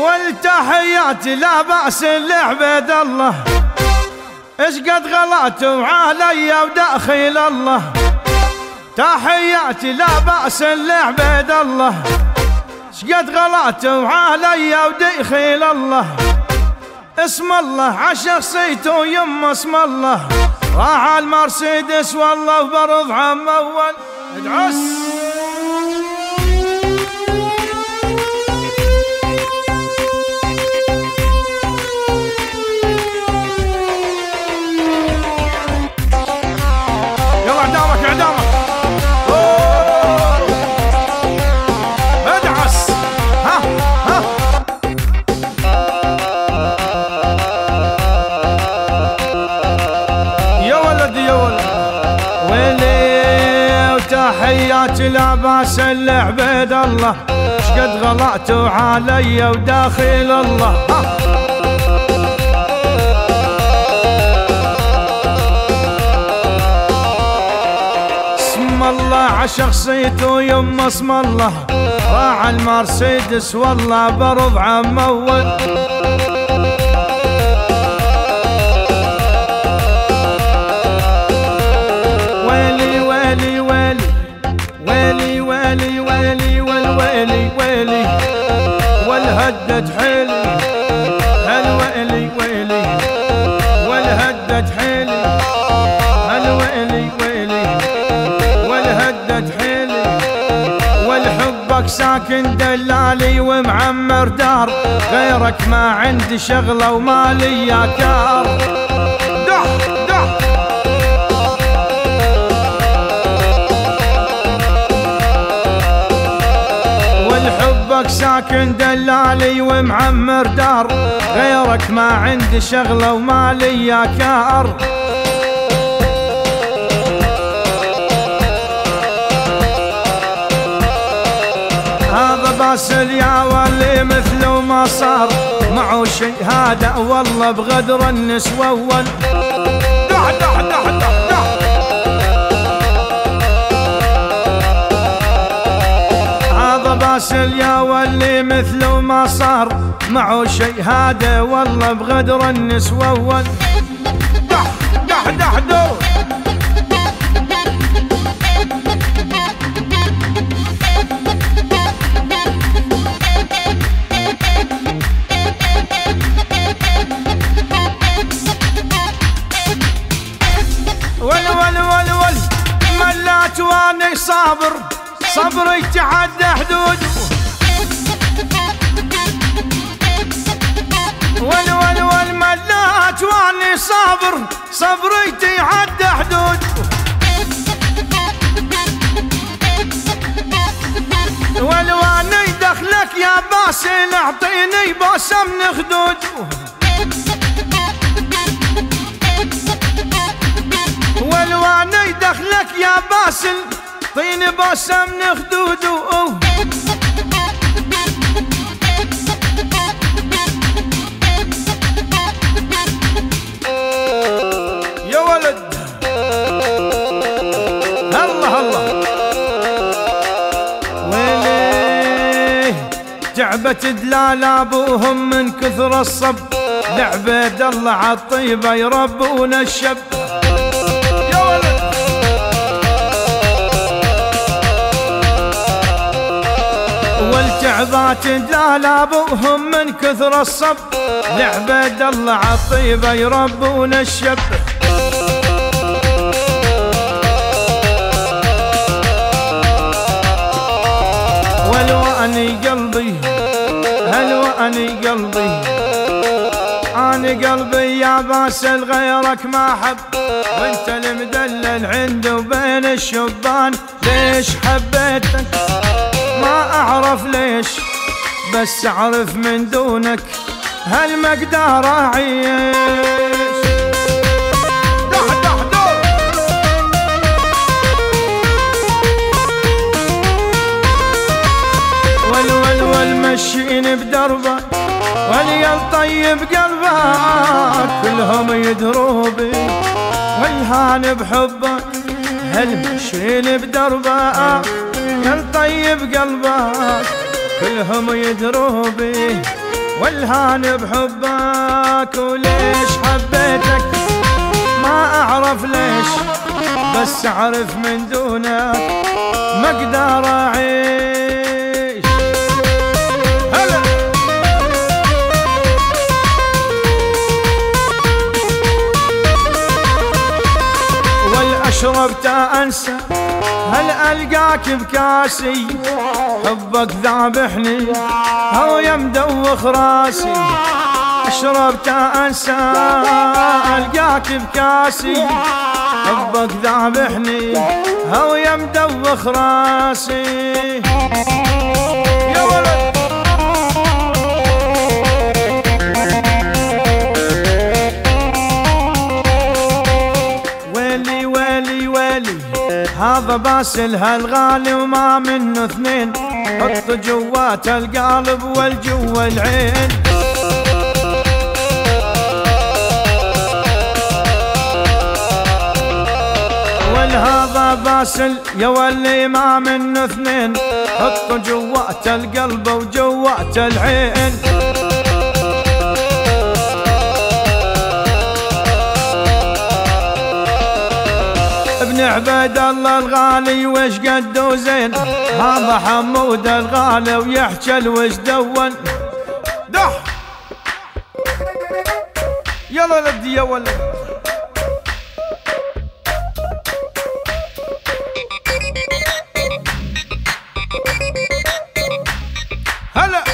والتحيات لا باسل عبيدالله، اش قد غلطوا علي ودخيل الله. تحياتي لا باسل عبيدالله، اش قد غلطوا علي ودخيل الله. اسم الله عشخصيته يما اسم الله، راح على المرسيدس والله برض عم اول ادعس. تحياتي لا باسل عبيدالله، شقد غلطوا علي وداخل الله. اسم الله عشخصيته يما اسم الله، راعى المرسيدس والله برض عم اول. والهدت حيلي هالويلي ويلي، والهدت حيلي هالويلي ويلي، والهدت حيلي. والحبك ساكن دلالي ومعمر دار، غيرك ما عندي شغله وما لي يا كار. دح دح ساكن دلالي ومعمر دار، غيرك ما عندي شغله وما لي يا كار. هذا باسل يا ولي مثله ما صار، معه شهاده والله بغدر النسوه اول. دح دح دح دح دح باسل يا ولي مثله ما صار، معه شهاده والله بغدر النسوه اول. دح دح دح دور. ول ول ول ول ملات واني صابر، صبري تعدى حدود. ول ول ول ملات واني صابر، صبري تعدى حدود. ولواني دخلك يا باسل اعطيني بوسه من خدود. ولواني دخلك يا باسل طيني بوسه من خدوده. يا ولد الله الله ويليه، تعبت دلال ابوهم من كثر الصب، لعبيد الله عالطيبه يربون الشب. تعبات دلال ابوهم من كثر الصب، لعبيد الله عالطيبه يربون الشب. ولواني قلبي هلواني قلبي، اني قلبي يا باسل غيرك ما حب، وانت المدلل عنده بين الشبان. ليش حبيتك ما اعرف ليش، بس اعرف من دونك هالمقدار اعيش. دح دح دور. ول ول ول مشيني بدربك وليا الطيب قلبك، كلهم يدروا بي ويهان بحبك. هل مشيني بدربك يا الطيب قلبك، كلهم يدروا بيه والهان بحبك، وليش حبيتك ما أعرف ليش، بس أعرف من دونك ما أقدر أعيش. هلا والأشرب تا أنسى هل ألقاك بكاسي، حبك ذابحني هو يمدوخ راسي. أشرب تا أنسى ألقاك بكاسي، حبك ذابحني هو يمدوخ راسي. يا ولد ويلي ويلي ويلي هذا باسل هالغالي، وما منه اثنين، حط جوات القالب والجو العين. والهذا باسل يا ولي ما منه اثنين، حط جوات القلب وجوات العين. ابن عبيد الله الغالي وش قدو زين، هذا حمود الغالي ويحكي الوش دون دح. يلا لدي يا ولد هلا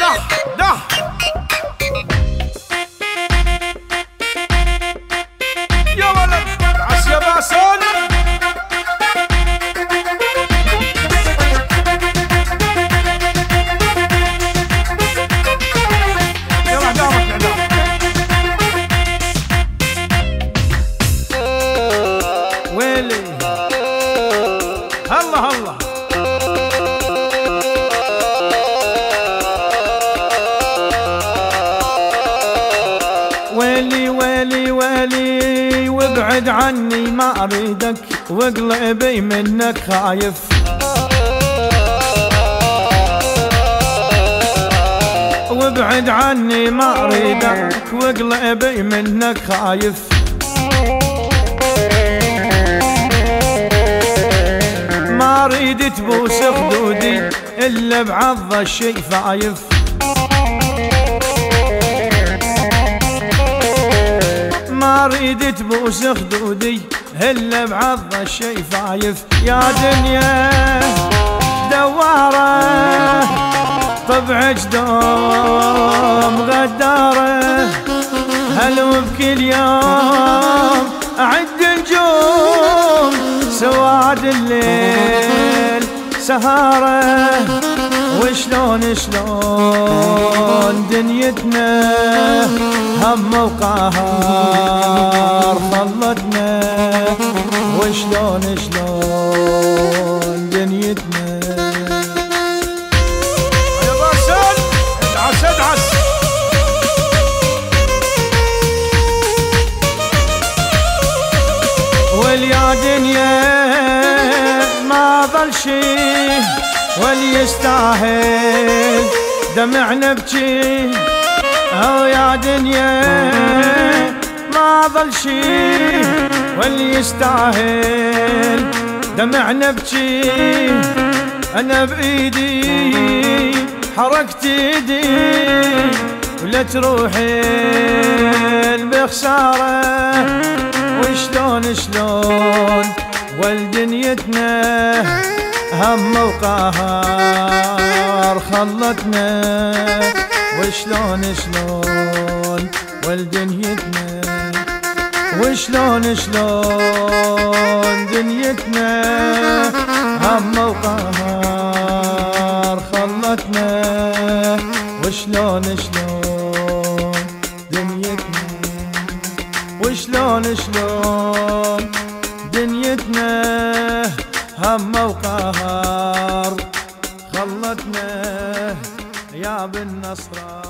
دح دح. يا ولد عس يا باسل، يلا قدامك قدام. ويلي هلا هلا ويلي ويلي ويلي، وابعد عني ما اريدك، واقلبي منك خايف. وابعد عني ما اريدك، واقلبي منك خايف. ما اريد تبوس خدودي الا بعض الشي فايف. ما اريد تبوس خدودي الا بعض الشي فايف. يا دنيا دواره، طبعك دوم غداره، هل وبكل يوم اعد نجوم، سواد الليل سهاره، وشلون شلون دنيتنا هم وقهار خلتنا، وشلون شلون دنيتنا. يا باسل ادعس ادعس. واليا دنيا ما ظل شي وليستاهل دمع نبكي، او يا دنيا ما ظل شي وليستاهل دمع نبكي. انا بايدي حركت ايدي، ولا تروحين بخساره، وشلون شلون والدنيتنا هم وقهار خلتنا، وشلون شلون والدنيتنا، وشلون شلون دنيتنا هم وقهار خلتنا، وشلون شلون دنيتنا، وشلون شلون دنيتنا هم وقهار خلتنا. يا بالنصرة.